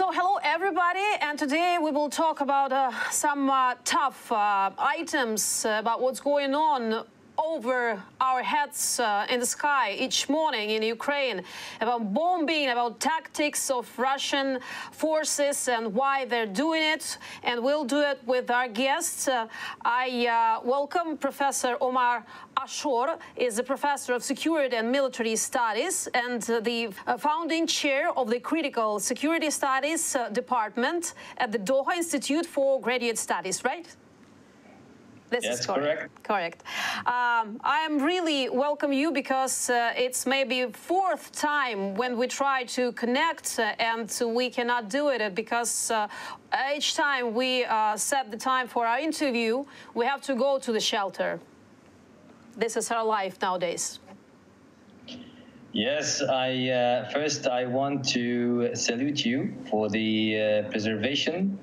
So hello everybody, and today we will talk about some tough items about what's going on over our heads in the sky each morning in Ukraine, about bombing, about tactics of Russian forces and why they're doing it. And we'll do it with our guests. I welcome Professor Omar Ashour. Is a professor of security and military studies and the founding chair of the Critical Security Studies department at the Doha Institute for Graduate Studies, right? Yes, correct. I am really welcome you because it's maybe fourth time when we try to connect and we cannot do it because each time we set the time for our interview, we have to go to the shelter. This is our life nowadays. Yes, I want to salute you for the preservation.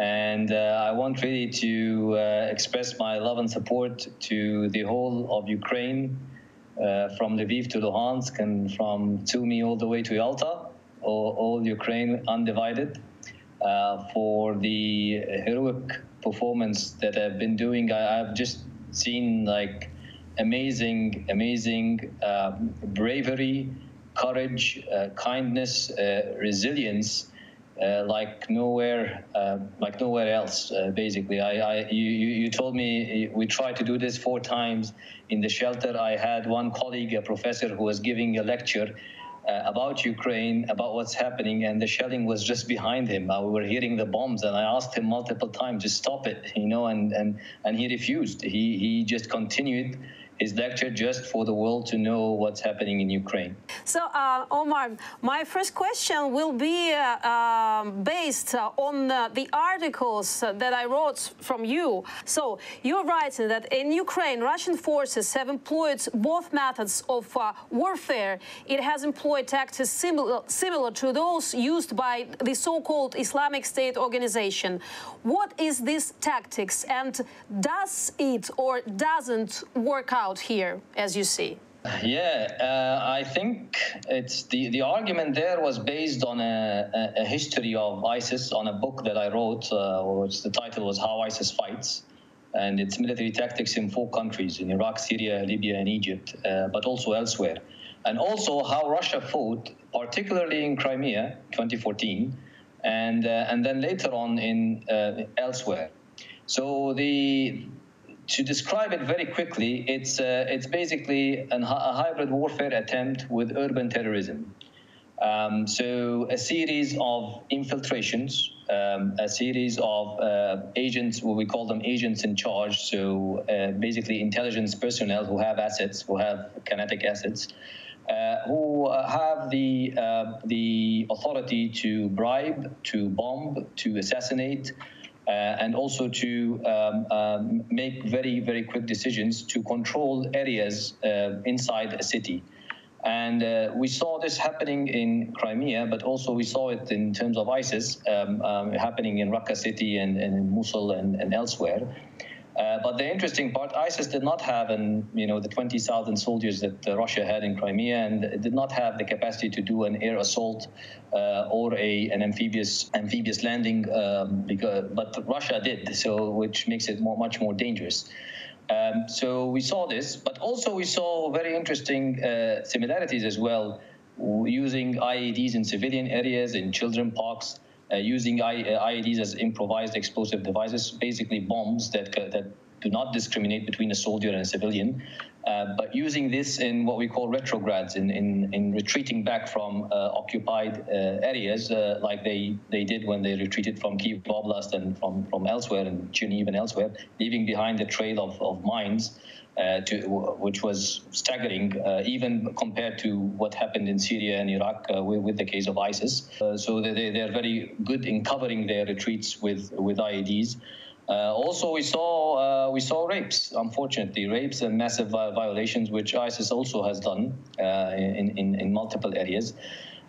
And I want really to express my love and support to the whole of Ukraine, from Lviv to Luhansk and from Sumy all the way to Yalta, all Ukraine undivided, for the heroic performance that I've been doing. I've just seen like amazing bravery, courage, kindness, resilience. Like nowhere else. Basically, you told me we tried to do this four times in the shelter. I had one colleague, a professor, who was giving a lecture about Ukraine, about what's happening, and the shelling was just behind him. We were hearing the bombs, and I asked him multiple times, "Just stop it," you know, and he refused. He just continued his lecture just for the world to know what's happening in Ukraine. So, Omar, my first question will be based on the articles that I wrote from you. So, you're writing that in Ukraine, Russian forces have employed both methods of warfare. It has employed tactics similar to those used by the so-called Islamic State organization. What is this tactics, and does it or doesn't work out here, as you see? Yeah, I think it's the argument there was based on a history of ISIS, on a book that I wrote, which the title was How ISIS Fights, and its military tactics in four countries, in Iraq, Syria, Libya, and Egypt, but also elsewhere. And also how Russia fought, particularly in Crimea, 2014, and then later on in elsewhere. So to describe it very quickly, it's basically a hybrid warfare attempt with urban terrorism. So a series of infiltrations, a series of agents, what we call them agents in charge, so basically intelligence personnel who have assets, who have kinetic assets, who have the authority to bribe, to bomb, to assassinate, and also to make very, very quick decisions to control areas inside a city. And we saw this happening in Crimea, but also we saw it in terms of ISIS happening in Raqqa city and in Mosul and elsewhere. But the interesting part, ISIS did not have the 20,000 soldiers that Russia had in Crimea, and did not have the capacity to do an air assault or an amphibious landing, but Russia did, so which makes it much more dangerous. So we saw this, but also we saw very interesting similarities as well, using IEDs in civilian areas, in children parks, using IEDs as improvised explosive devices, basically bombs that do not discriminate between a soldier and a civilian, but using this in what we call retrogrades, in retreating back from occupied areas, like they did when they retreated from Kyiv Oblast and from elsewhere, and Chernihiv and elsewhere, leaving behind the trail of mines, which was staggering, even compared to what happened in Syria and Iraq with the case of ISIS. So they're very good in covering their retreats with IEDs. Also, we saw rapes, unfortunately, rapes and massive violations, which ISIS also has done in multiple areas.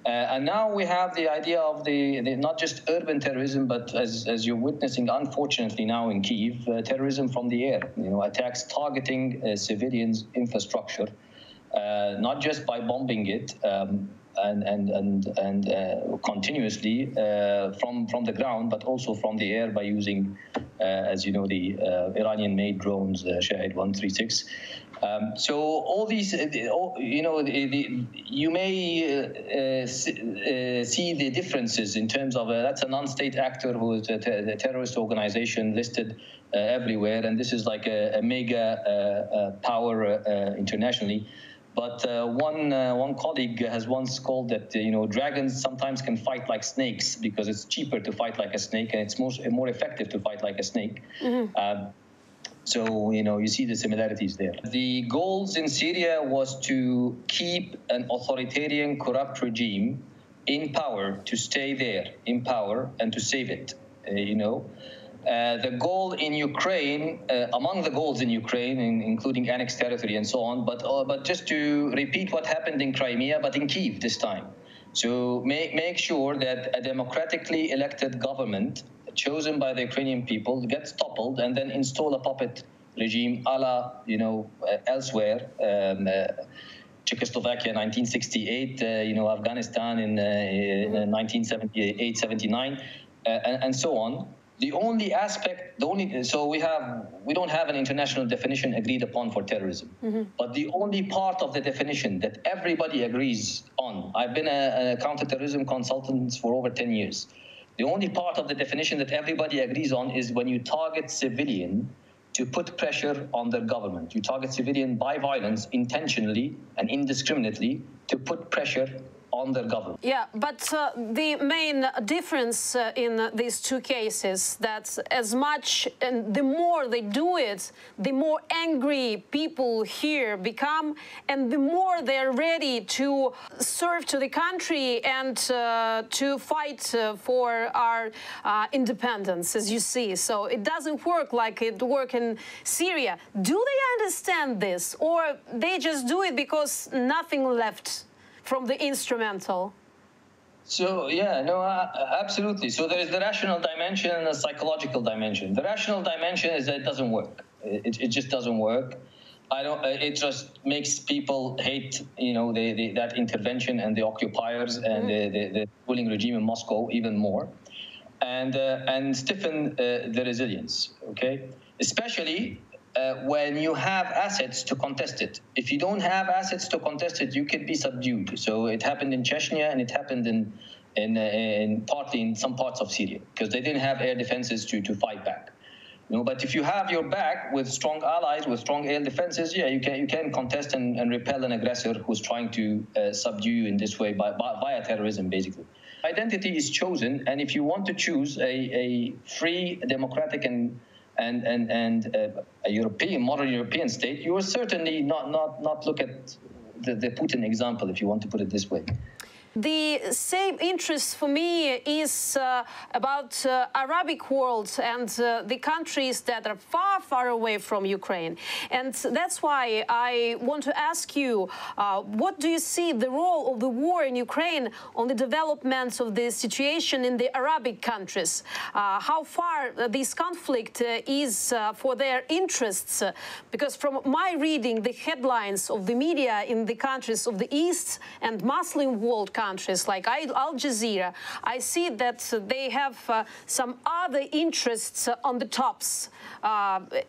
And now we have the idea of the not just urban terrorism, but as you're witnessing, unfortunately, now in Kyiv, terrorism from the air, attacks targeting civilians' infrastructure, not just by bombing it, and continuously from the ground, but also from the air by using, as you know, the Iranian-made drones, Shahed 136. So all these, you know, you may see the differences in terms of that's a non-state actor who is a terrorist organization listed everywhere, and this is like a mega power internationally. But one colleague has once called that, you know, dragons sometimes can fight like snakes because it's cheaper to fight like a snake and it's more effective to fight like a snake. Mm-hmm. So, you know, you see the similarities there. The goals in Syria was to keep an authoritarian, corrupt regime in power, to stay there in power and to save it, you know. The goal in Ukraine, among the goals in Ukraine, including annexed territory and so on, but just to repeat what happened in Crimea, but in Kyiv this time. So make sure that a democratically elected government chosen by the Ukrainian people gets toppled and then install a puppet regime a la, you know, elsewhere. Czechoslovakia 1968, you know, Afghanistan in 1978, 79, and so on. We don't have an international definition agreed upon for terrorism. Mm-hmm. But the only part of the definition that everybody agrees on, I've been a counterterrorism consultant for over 10 years. The only part of the definition that everybody agrees on is when you target civilian to put pressure on their government. You target civilian by violence intentionally and indiscriminately to put pressure on their government. Yeah, but the main difference in these two cases that as much and the more they do it, the more angry people here become, and the more they're ready to serve to the country and to fight for our independence, as you see. So it doesn't work like it worked in Syria. Do they understand this, or they just do it because nothing left from the instrumental? So, yeah, no, absolutely. So there is the rational dimension and the psychological dimension. The rational dimension is that it doesn't work. It just doesn't work. It just makes people hate, you know, that intervention and the occupiers and the ruling regime in Moscow even more, and stiffen the resilience, okay? Especially when you have assets to contest it. If you don't have assets to contest it, you can be subdued. So it happened in Chechnya, and it happened in partly in some parts of Syria, because they didn't have air defenses to fight back. You know, but if you have your back with strong allies, with strong air defenses, yeah, you can contest and repel an aggressor who's trying to subdue you in this way via terrorism, basically. Identity is chosen, and if you want to choose a free, democratic, and a European, modern European state, you will certainly not look at the Putin example, if you want to put it this way. The same interest for me is about Arabic world and the countries that are far, far away from Ukraine. And that's why I want to ask you, what do you see the role of the war in Ukraine on the developments of the situation in the Arabic countries? How far this conflict is for their interests? Because from my reading, the headlines of the media in the countries of the East and Muslim world countries like Al Jazeera, I see that they have some other interests on the tops,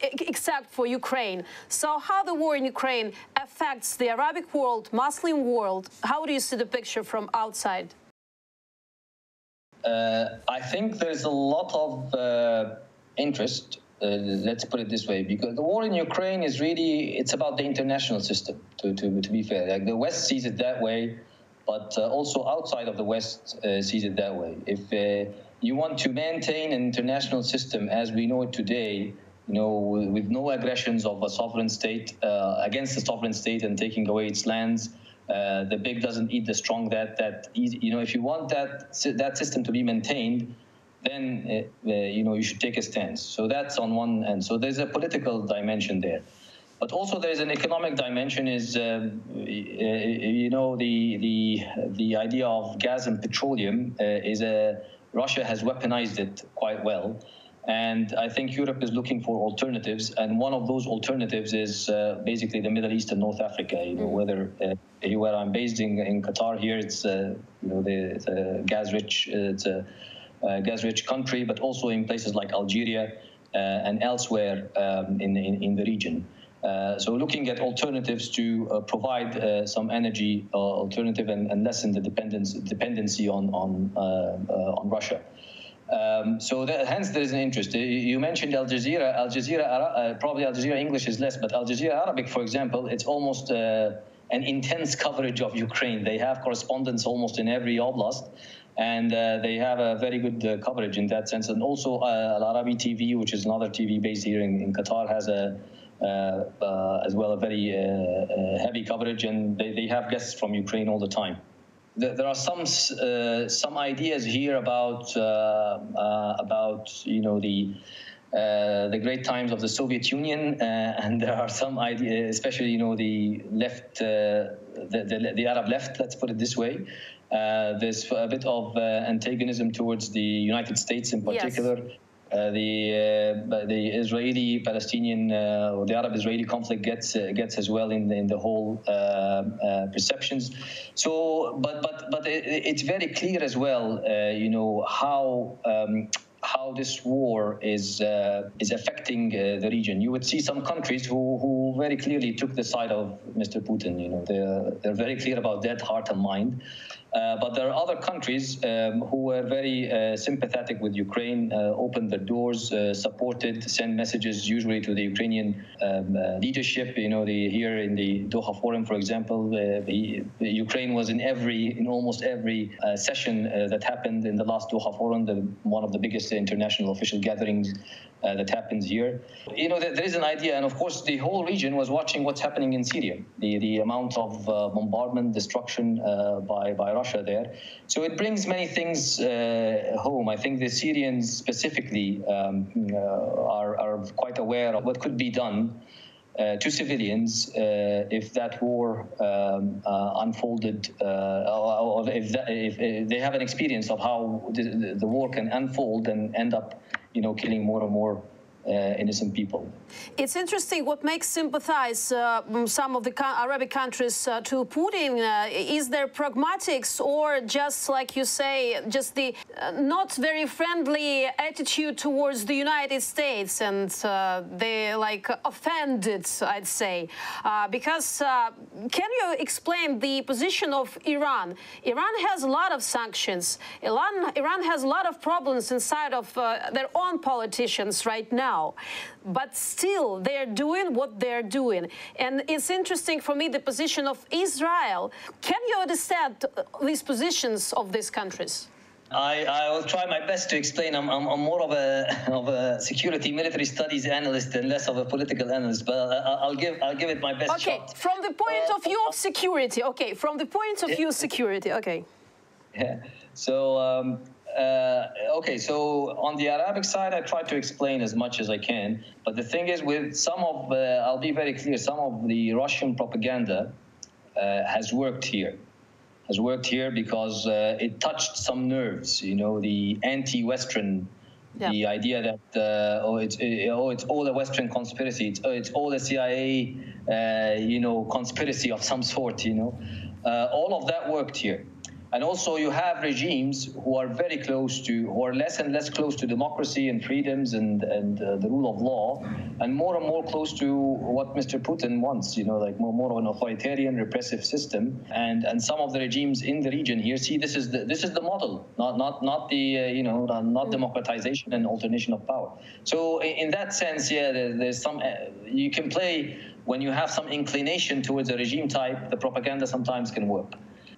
except for Ukraine. So how the war in Ukraine affects the Arabic world, Muslim world, how do you see the picture from outside? I think there's a lot of interest, let's put it this way, because the war in Ukraine is really, it's about the international system, to be fair. Like the West sees it that way, but also outside of the West sees it that way. If you want to maintain an international system as we know it today, you know, with no aggressions of a sovereign state against the sovereign state and taking away its lands, the big doesn't eat the strong. You know, if you want that system to be maintained, then you know, you should take a stance. So that's on one end. So there's a political dimension there. But also there's an economic dimension, is, you know, the idea of gas and petroleum Russia has weaponized it quite well. And I think Europe is looking for alternatives, and one of those alternatives is basically the Middle East and North Africa. You know, whether where I'm based in Qatar here, it's you know, the gas-rich, it's a gas-rich country, but also in places like Algeria and elsewhere in the region. So looking at alternatives to provide some energy alternative and lessen the dependency on Russia. So that, hence there is an interest. You mentioned Al Jazeera. Probably Al Jazeera English is less, but Al Jazeera Arabic, for example, it's almost an intense coverage of Ukraine. They have correspondents almost in every oblast, and they have a very good coverage in that sense. And also Al Arabi TV, which is another TV based here in Qatar, has as well a very heavy coverage, and they have guests from Ukraine all the time. There are some ideas here about you know the great times of the Soviet Union, and there are some ideas, especially you know the left, the Arab left. Let's put it this way. There's a bit of antagonism towards the United States in particular. Yes. The Israeli-Palestinian or the Arab-Israeli conflict gets as well in the whole perceptions. So, but it's very clear as well, you know, how this war is affecting the region. You would see some countries who very clearly took the side of Mr. Putin. You know, they're very clear about that, heart and mind. But there are other countries who were very sympathetic with Ukraine, opened their doors, supported, sent messages usually to the Ukrainian leadership. You know, here in the Doha Forum, for example, Ukraine was in almost every session that happened in the last Doha Forum, one of the biggest international official gatherings that happens here. You know, there is an idea, and of course, the whole region was watching what's happening in Syria. The amount of bombardment, destruction by Russia there. So it brings many things home. I think the Syrians specifically are quite aware of what could be done to civilians if that war unfolded, or if they have an experience of how the war can unfold and end up, you know, killing more and more innocent people. It's interesting what makes sympathize some of the Arabic countries to Putin. Is there pragmatics, or just like you say, just the not very friendly attitude towards the United States, and they like offended, I'd say, because can you explain the position of Iran? Iran has a lot of sanctions. Iran has a lot of problems inside of their own politicians right now. But still, they're doing what they're doing. And it's interesting for me, the position of Israel. Can you understand these positions of these countries? I will try my best to explain. I'm more of a security military studies analyst and less of a political analyst, but I'll give it my best shot. From the point of view of security. Okay, from the point of view of security. Okay. Yeah. So... okay, so on the Arabic side, I try to explain as much as I can. But the thing is, with some of, I'll be very clear, some of the Russian propaganda has worked here because it touched some nerves, you know, the anti-Western, yeah. The idea that, it's all a Western conspiracy, it's all a CIA, you know, conspiracy of some sort, you know. All of that worked here. And also you have regimes who are very close to, who are less and less close to democracy and freedoms and the rule of law, and more close to what Mr. Putin wants, you know, like more of an authoritarian, repressive system. And some of the regimes in the region here see this is the model, not the, you know, not democratization and alternation of power. So in that sense, yeah, there's some, you can play, when you have some inclination towards a regime type, the propaganda sometimes can work.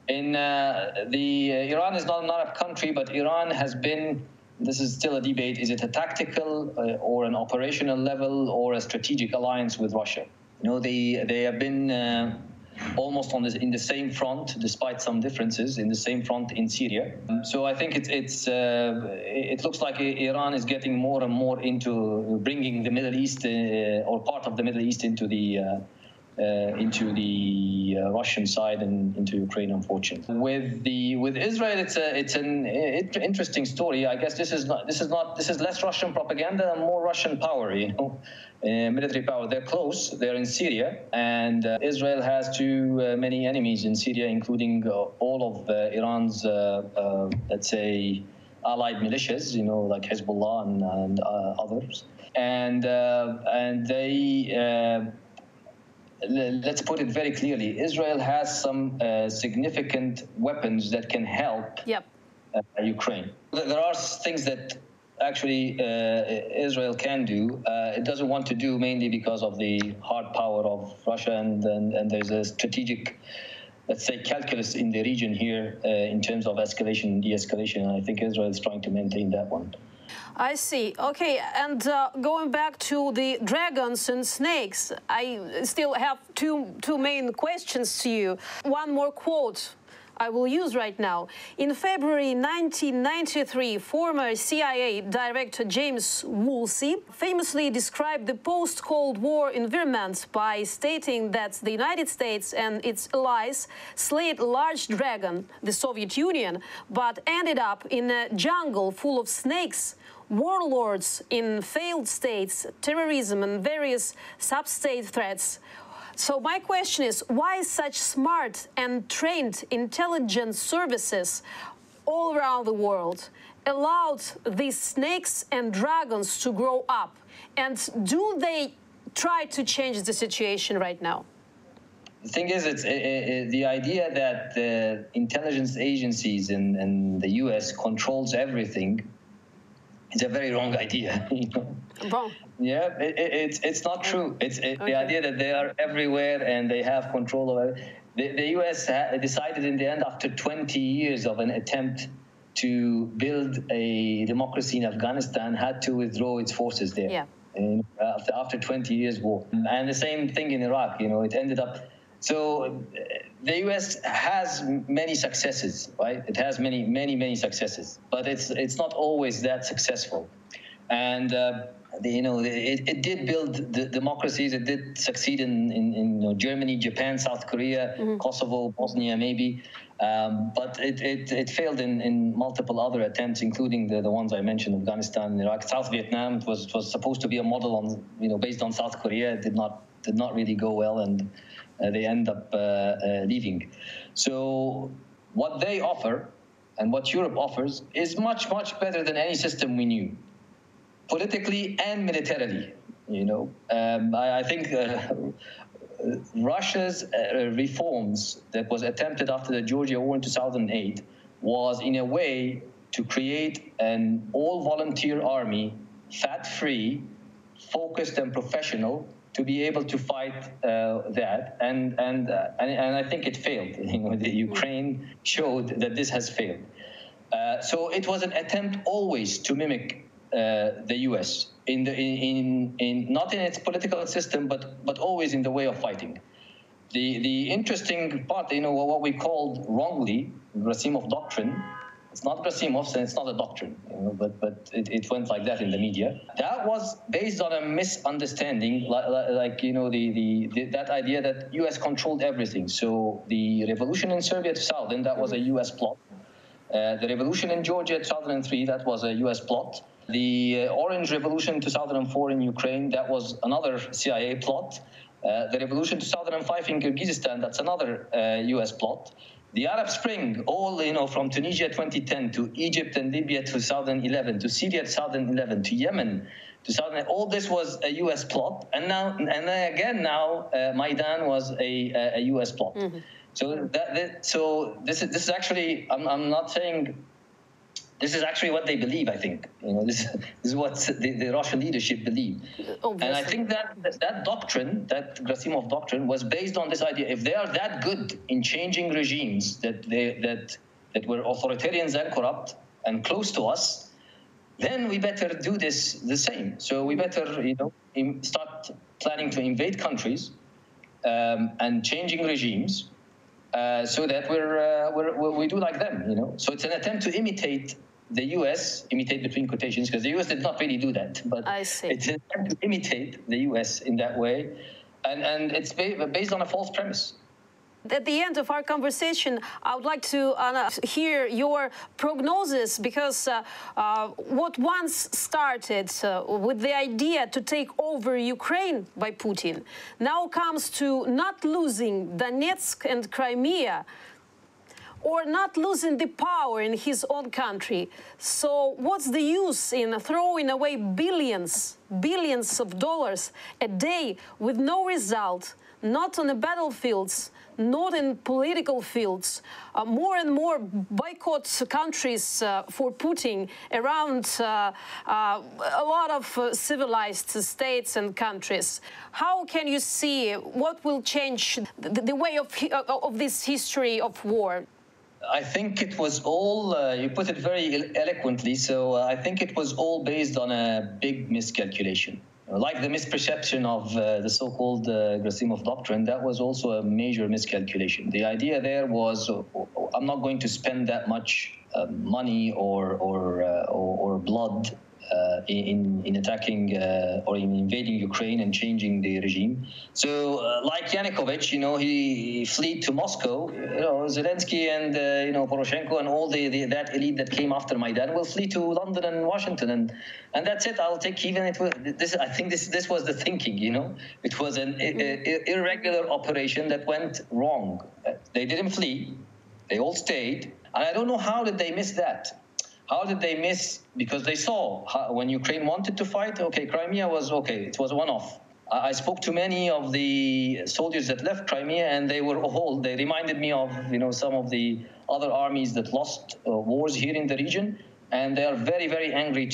In Iran is not an Arab country, but Iran has been, this is still a debate, is it a tactical or an operational level or a strategic alliance with Russia? You know, they have been almost in the same front, despite some differences, in the same front in Syria. So I think it looks like Iran is getting more and more into bringing the Middle East or part of the Middle East into the into the Russian side and into Ukraine, unfortunately. With Israel, it's an interesting story. I guess this is less Russian propaganda and more Russian power, you know, military power. They're close. They're in Syria, and Israel has too many enemies in Syria, including all of Iran's, let's say, allied militias, you know, like Hezbollah and others, and they. Let's put it very clearly. Israel has some significant weapons that can help Ukraine. There are things that actually Israel can do. It doesn't want to do mainly because of the hard power of Russia, and there's a strategic, let's say, calculus in the region here in terms of escalation and de-escalation. And I think Israel is trying to maintain that one. I see. Okay, and going back to the dragons and snakes, I still have two main questions to you. One more quote I will use right now. In February 1993, former CIA Director James Woolsey famously described the post-Cold War environment by stating that the United States and its allies slayed a large dragon, the Soviet Union, but ended up in a jungle full of snakes, warlords in failed states, terrorism and various sub-state threats. So my question is, why such smart and trained intelligence services all around the world allowed these snakes and dragons to grow up? And do they try to change the situation right now? The thing is, it's the idea that the intelligence agencies and the U.S. controls everything. It's a very wrong idea. You know? Wrong. Yeah, it's not true. The idea that they are everywhere and they have control over it. The U.S. decided in the end, after 20 years of an attempt to build a democracy in Afghanistan, had to withdraw its forces there. Yeah. And after 20 years war, and the same thing in Iraq. You know, it ended up. So the U.S. has many successes, right? It has many successes, but it's not always that successful. And you know, it did build the democracies. It did succeed in you know, Germany, Japan, South Korea, Kosovo, Bosnia, maybe. But it failed in multiple other attempts, including the ones I mentioned, Afghanistan, Iraq, South Vietnam. It was supposed to be a model on, you know, based on South Korea. It did not really go well, and they end up leaving. So what they offer and what Europe offers is much better than any system we knew, politically and militarily. You know, I think Russia's reforms that was attempted after the Georgia war in 2008 was in a way to create an all-volunteer army, fat-free, focused and professional, to be able to fight that, and I think it failed. You know, the Ukraine showed that this has failed. So it was an attempt always to mimic the U.S. in not in its political system, but always in the way of fighting. The interesting part, you know, what we called wrongly Gerasimov Doctrine. It's not Gerasimov's, and it's not a doctrine, you know, but it went like that in the media. That was based on a misunderstanding, like you know, that idea that U.S. controlled everything. So the revolution in Serbia 2000, that was a U.S. plot. The revolution in Georgia 2003, that was a U.S. plot. The Orange Revolution 2004 in Ukraine, that was another CIA plot. The revolution 2005 in Kyrgyzstan, that's another U.S. plot. The Arab Spring, all, you know, from Tunisia 2010 to Egypt and Libya 2011 to Syria 2011 to Yemen 2011, all this was a U.S. plot, and then Maidan was a U.S. plot. Mm-hmm. So this is actually, I'm not saying, this is actually what they believe. I think, you know, this is what the Russian leadership believe. Obviously. And I think that doctrine, that Gerasimov Doctrine, was based on this idea: if they are that good in changing regimes that were authoritarians and corrupt and close to us, then we better do this the same. So we better, you know, start planning to invade countries and changing regimes. So that we do like them, you know. So it's an attempt to imitate the U.S., imitate between quotations, because the U.S. did not really do that. But it's an attempt to imitate the U.S. in that way, And it's based on a false premise. At the end of our conversation, I would like to hear your prognosis, because what once started with the idea to take over Ukraine by Putin now comes to not losing Donetsk and Crimea, or not losing the power in his own country. So what's the use in throwing away billions of dollars a day with no result, not on the battlefields, not in political fields? More and more boycott countries for Putin around a lot of civilized states and countries. How can you see what will change the way of this history of war? I think it was all, you put it very eloquently, so I think it was all based on a big miscalculation. Like the misperception of the so-called Gerasimov Doctrine, that was also a major miscalculation. The idea there was, I'm not going to spend that much money or blood in attacking or in invading Ukraine and changing the regime. So, like Yanukovych, you know, he fled to Moscow. You know, Zelensky and you know, Poroshenko and all that elite that came after Maidan will flee to London and Washington, and that's it. I'll take even it. I think this was the thinking. You know, it was an irregular operation that went wrong. They didn't flee; they all stayed. And I don't know how did they miss that. How did they miss? Because they saw how, when Ukraine wanted to fight, okay, Crimea was okay. It was a one-off. I spoke to many of the soldiers that left Crimea, and they were old. They reminded me of, you know, some of the other armies that lost wars here in the region, and they are very, very angry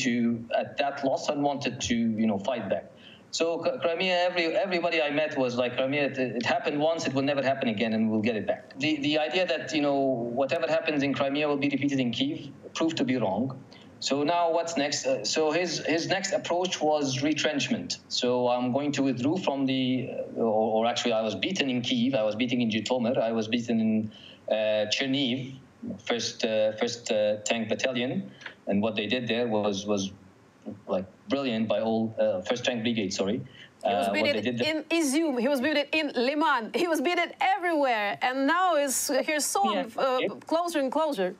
at that loss and wanted to, you know, fight back. So Crimea, everybody I met was like, Crimea, it happened once, it will never happen again, and we'll get it back. The idea that, you know, whatever happens in Crimea will be repeated in Kyiv proved to be wrong. So now what's next? So his next approach was retrenchment. So I'm going to withdraw from the, or actually I was beaten in Kyiv, I was beaten in Jytomyr, I was beaten in Chernihiv, first tank battalion, and what they did there was like brilliant by all first tank brigade. Sorry, he was beaten in Izum. He was beaten in Liman. He was beaten everywhere, and now is Kherson, closer and closer.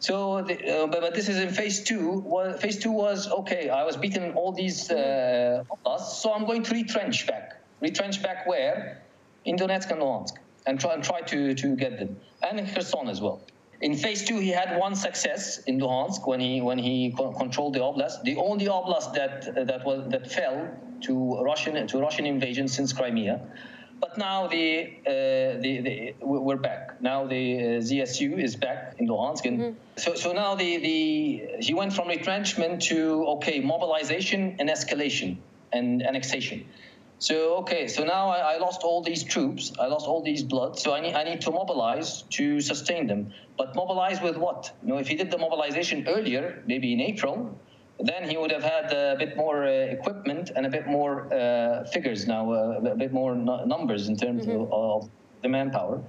So, but this is in phase two. Well, phase two was okay. I was beaten in all these us, so I'm going to retrench back. Retrench back where? In Donetsk and Luhansk, and try to get them, and in Kherson as well. In phase two, he had one success in Luhansk when he controlled the oblast, the only oblast that fell to Russian invasion since Crimea. But now we're back. Now the ZSU is back in Luhansk, and so now he went from retrenchment to okay mobilization and escalation and annexation. So, okay, so now I lost all these troops, I lost all these blood, so I need to mobilize to sustain them. But mobilize with what? You know, if he did the mobilization earlier, maybe in April, then he would have had a bit more equipment and a bit more figures now, a bit more numbers in terms of the manpower.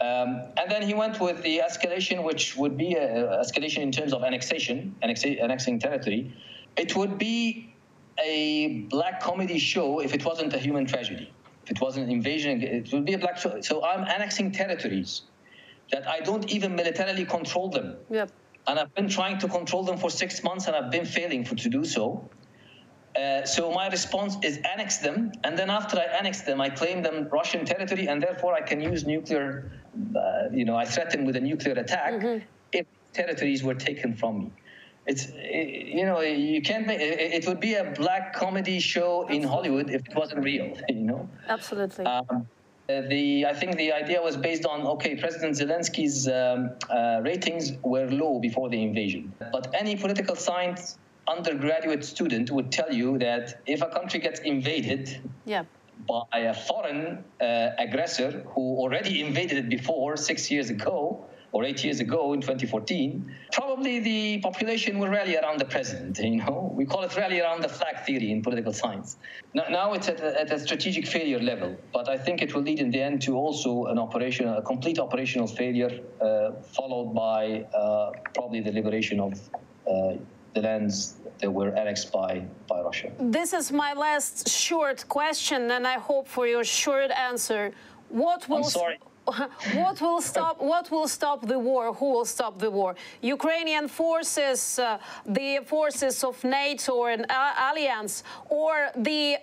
And then he went with the escalation, which would be escalation in terms of annexation, annexing territory. It would be a black comedy show if it wasn't a human tragedy. If it wasn't an invasion, it would be a black show. So I'm annexing territories that I don't even militarily control them. Yep. And I've been trying to control them for 6 months, and I've been failing to do so. So my response is annex them, and then after I annex them, I claim them Russian territory, and therefore I can use nuclear, you know, I threaten with a nuclear attack if territories were taken from me. You know, you can't make, it would be a black comedy show in Hollywood if it wasn't real, you know? Absolutely. I think the idea was based on, okay, President Zelensky's ratings were low before the invasion. But any political science undergraduate student would tell you that if a country gets invaded by a foreign aggressor who already invaded it before 6 years ago, or 8 years ago in 2014, probably the population will rally around the president, you know? We call it rally around the flag theory in political science. Now it's at a strategic failure level, but I think it will lead in the end to also a complete operational failure, followed by probably the liberation of the lands that were annexed by Russia. This is my last short question, and I hope for your short answer. What will stop the war? Who will stop the war? Ukrainian forces, the forces of NATO and alliance, or the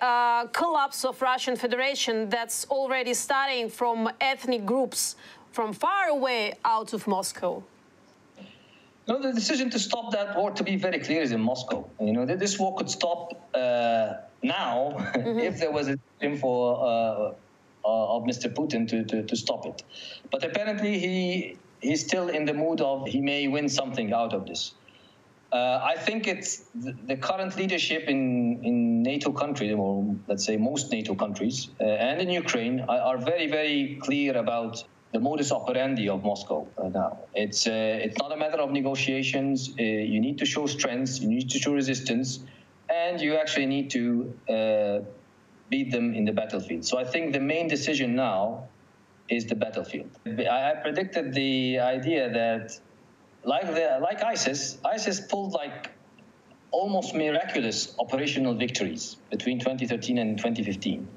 collapse of Russian Federation that's already starting from ethnic groups from far away out of Moscow? No, the decision to stop that war, to be very clear, is in Moscow. You know, this war could stop now if there was a decision for of Mr. Putin to stop it. But apparently he's still in the mood of he may win something out of this. I think it's the current leadership in NATO countries, or let's say most NATO countries, and in Ukraine, are very, very clear about the modus operandi of Moscow now. It's not a matter of negotiations. You need to show strength, you need to show resistance, and you actually need to beat them in the battlefield. So I think the main decision now is the battlefield. I predicted the idea that, like ISIS pulled like almost miraculous operational victories between 2013 and 2015.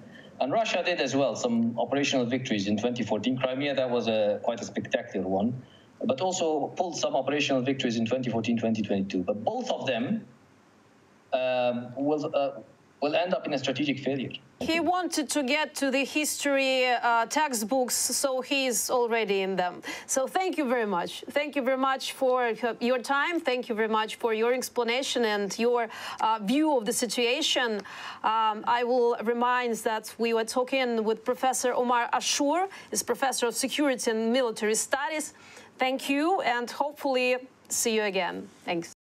And Russia did as well, some operational victories in 2014. Crimea, that was quite a spectacular one, but also pulled some operational victories in 2014, 2022. But both of them will end up in a strategic failure. He wanted to get to the history textbooks, so he's already in them. So thank you very much. Thank you very much for your time. Thank you very much for your explanation and your view of the situation. I will remind that we were talking with Professor Omar Ashour, is Professor of Security and Military Studies. Thank you, and hopefully see you again. Thanks.